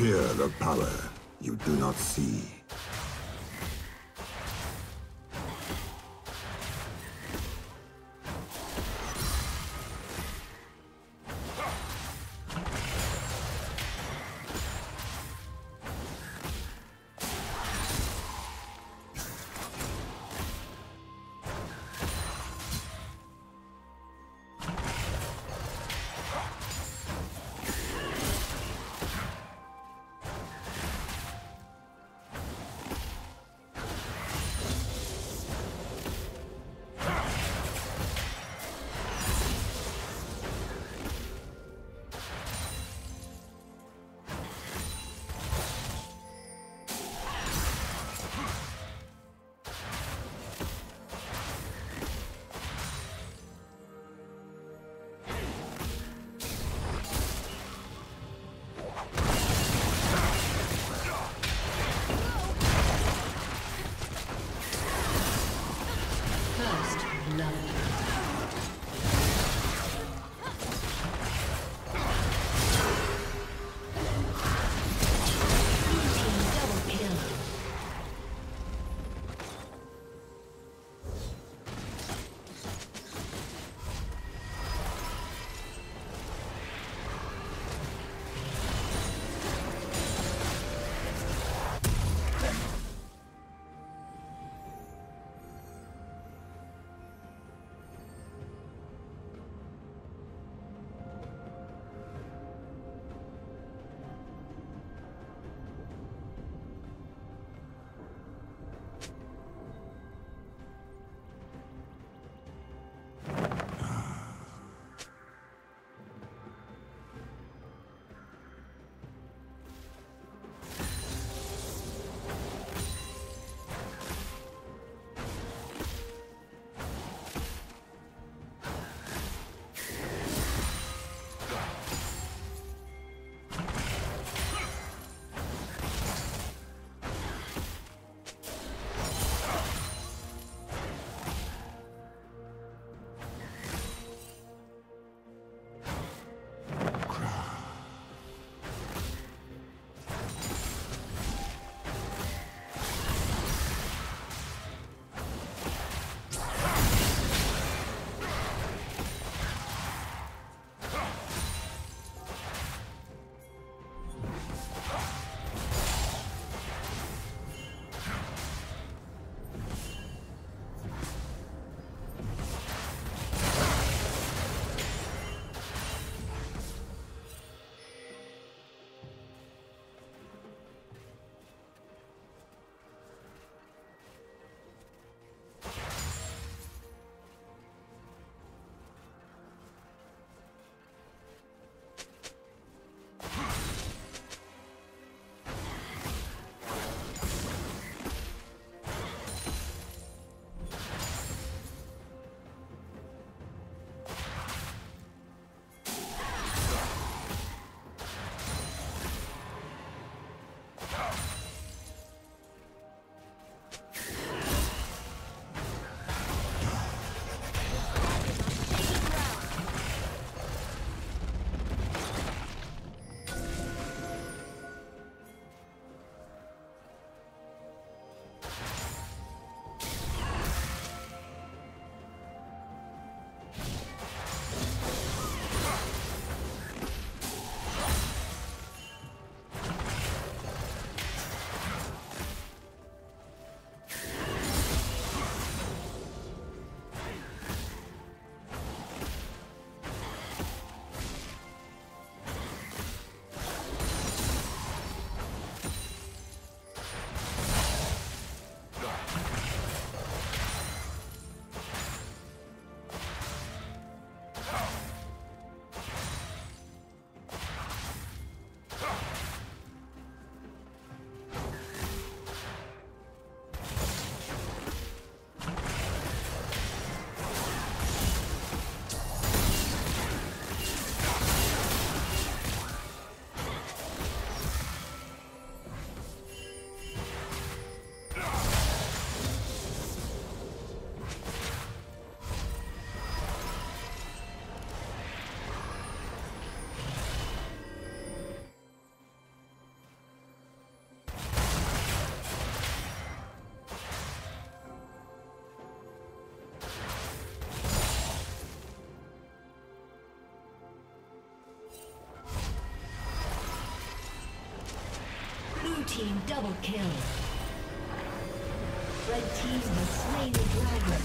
Fear the power you do not see. team double kill. Red team has slain the dragon.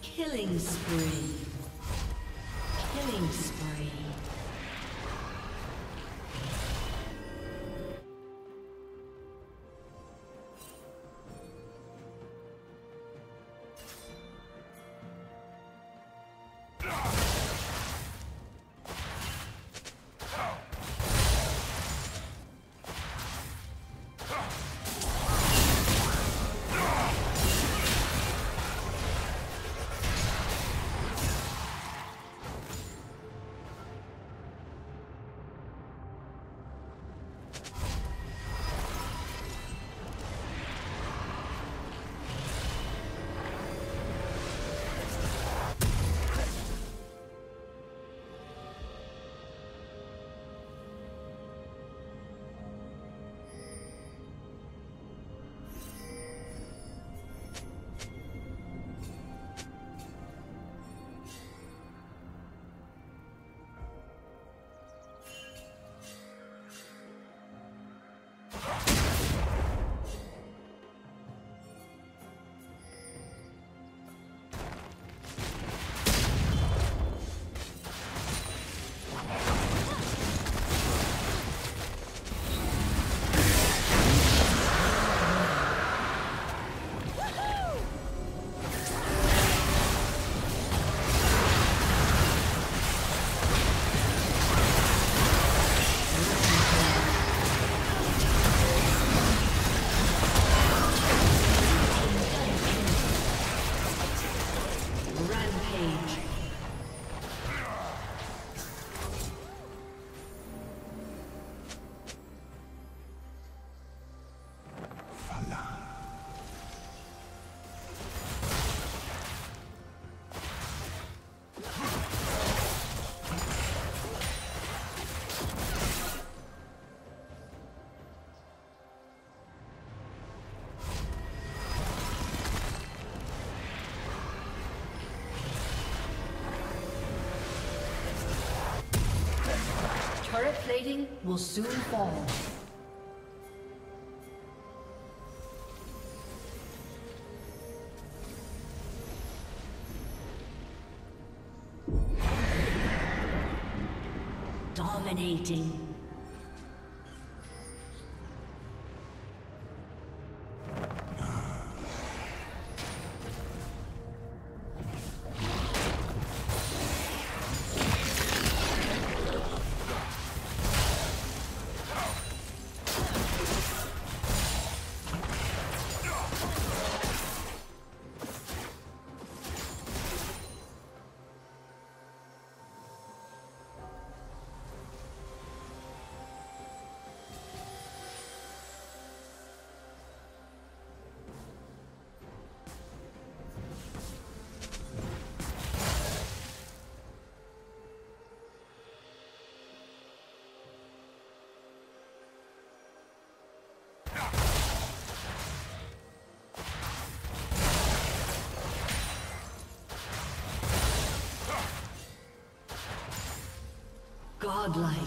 Killing spree. Killing spree. Turret plating will soon fall. Dominating. Godlike.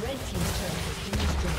Red team's turret has been destroyed.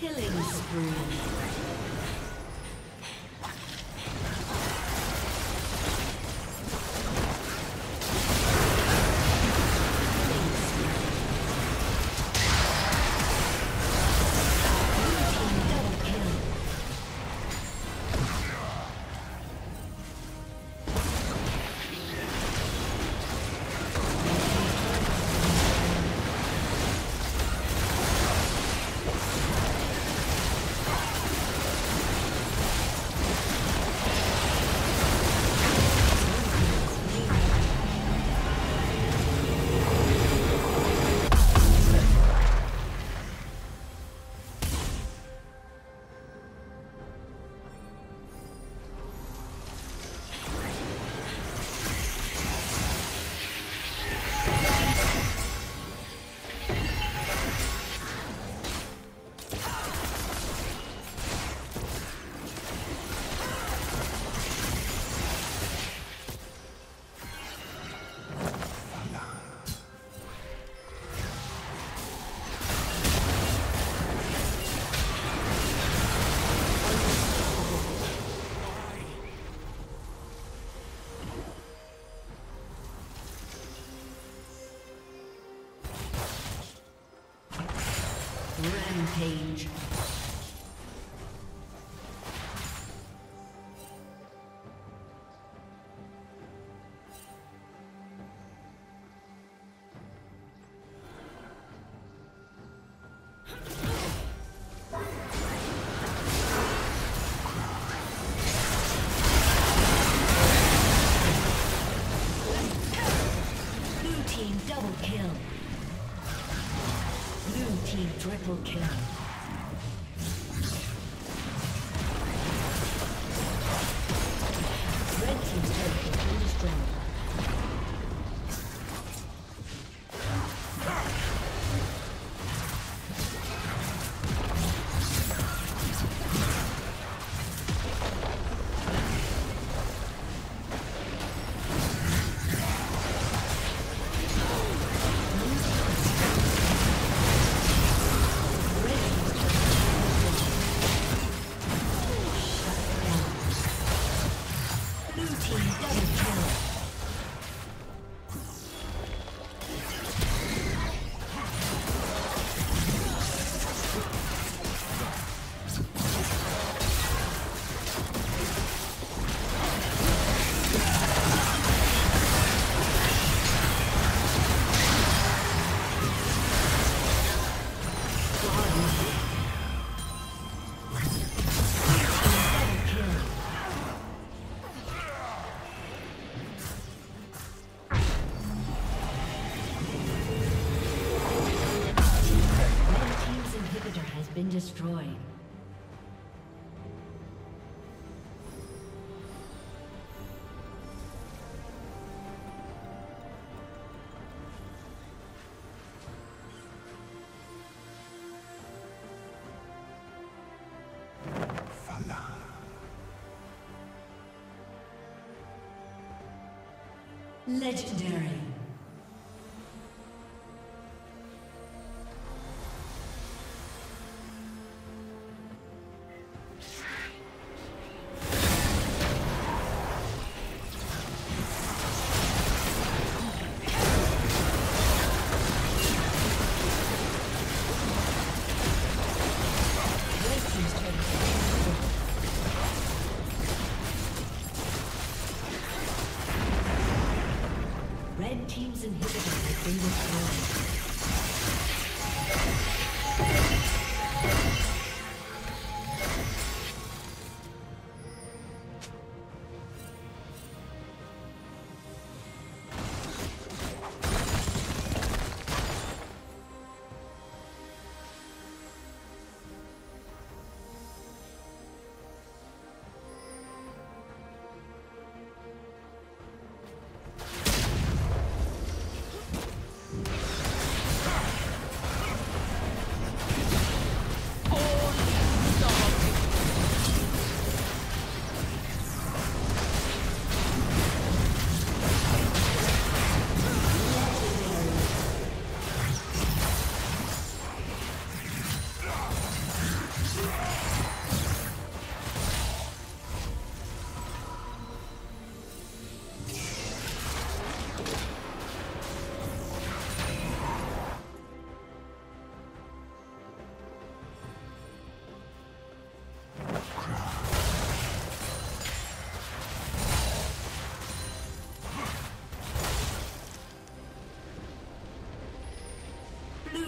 Killing spree. Rampage. Blue team double kill. Blue team triple kill. Red team's turret has been destroyed. Destroyed. Legendary.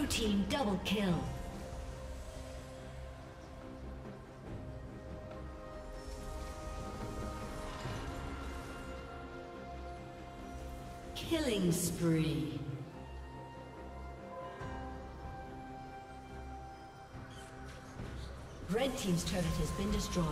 Blue team double kill. Killing spree. Red team's turret has been destroyed.